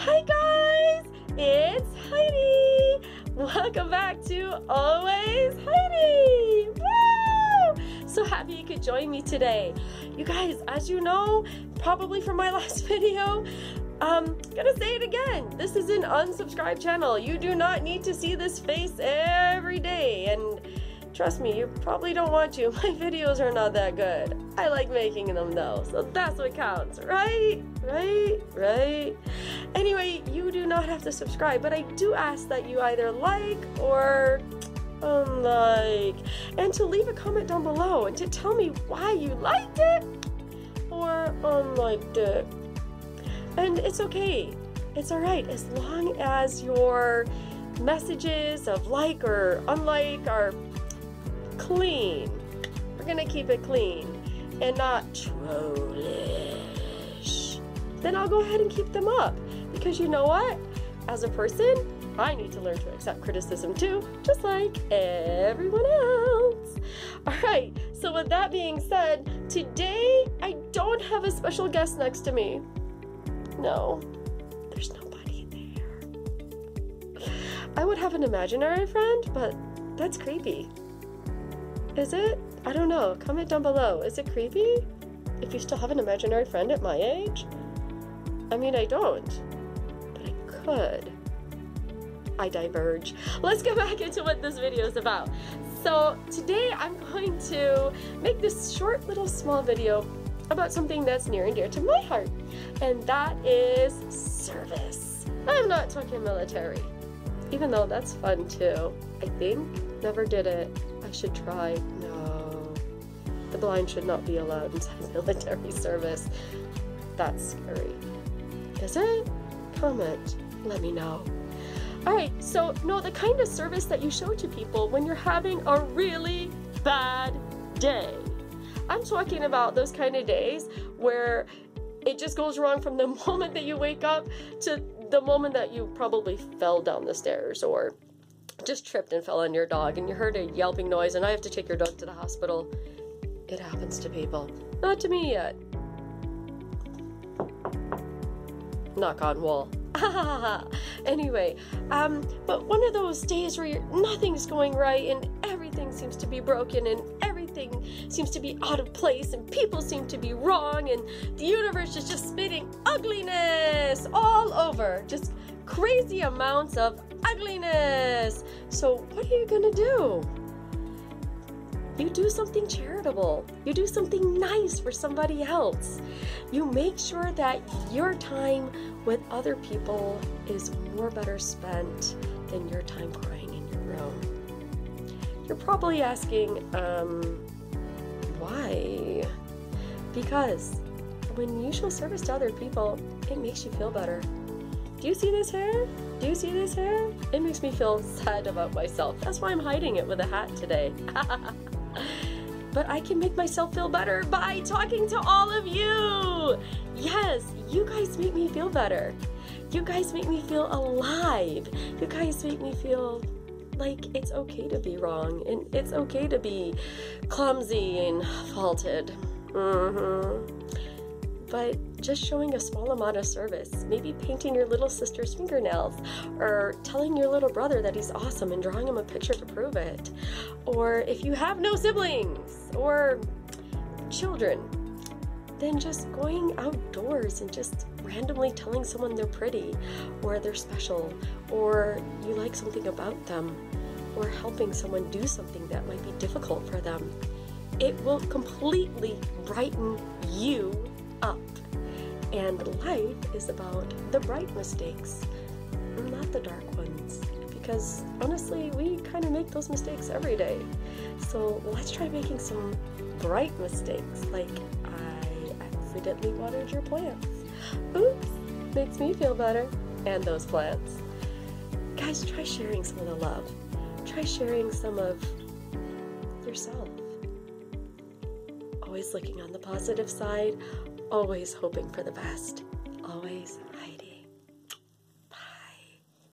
Hi guys, it's Heidi. Welcome back to Always Heidi. Woo! So happy you could join me today. You guys, as you know, probably from my last video, gonna say it again. This is an unsubscribed channel. You do not need to see this face every day, and trust me, you probably don't want to. My videos are not that good. I like making them though, so that's what counts, right? Right? Anyway, you do not have to subscribe, but I do ask that you either like or unlike, and to leave a comment down below and to tell me why you liked it or unliked it. And it's okay, it's alright, as long as your messages of like or unlike are clean. We're gonna keep it clean and not trollish. Then I'll go ahead and keep them up, because you know what? As a person, I need to learn to accept criticism too, just like everyone else. Alright, so with that being said, today I don't have a special guest next to me. No, there's nobody there. I would have an imaginary friend, but that's creepy. Is it? I don't know. Comment down below. Is it creepy if you still have an imaginary friend at my age? I mean, I don't, but I could. I diverge. Let's get back into what this video is about. So today I'm going to make this short little small video about something that's near and dear to my heart, and that is service. I'm not talking military, even though that's fun too, I think. Never did it. I should try. No. The blind should not be allowed inside military service. That's scary. Is it? Comment. Let me know. Alright, so no, the kind of service that you show to people when you're having a really bad day. I'm talking about those kind of days where it just goes wrong from the moment that you wake up to the moment that you probably fell down the stairs or just tripped and fell on your dog and you heard a yelping noise and I have to take your dog to the hospital. It happens to people. Not to me yet. Knock on wall. Anyway, but one of those days where nothing's going right and everything seems to be broken and everything seems to be out of place and people seem to be wrong and the universe is just spitting ugliness all over, just crazy amounts of ugliness. So what are you gonna do? You do something charitable. You do something nice for somebody else. You make sure that your time with other people is more better spent than your time crying in your room. You're probably asking, why? Because when you show service to other people, it makes you feel better. Do you see this hair? Do you see this hair? It makes me feel sad about myself. That's why I'm hiding it with a hat today. But I can make myself feel better by talking to all of you. Yes, you guys make me feel better. You guys make me feel alive. You guys make me feel like it's okay to be wrong and it's okay to be clumsy and faulted. But just showing a small amount of service, maybe painting your little sister's fingernails, or telling your little brother that he's awesome and drawing him a picture to prove it, or if you have no siblings or children, then just going outdoors and just randomly telling someone they're pretty or they're special or you like something about them or helping someone do something that might be difficult for them. It will completely brighten you up. And life is about the bright mistakes, not the dark ones, because honestly we kind of make those mistakes every day. So let's try making some bright mistakes, like I accidentally watered your plants. Oops, makes me feel better. And those plants. Guys, try sharing some of the love. Try sharing some of yourself. Always looking on the positive side, always hoping for the best, always hiding.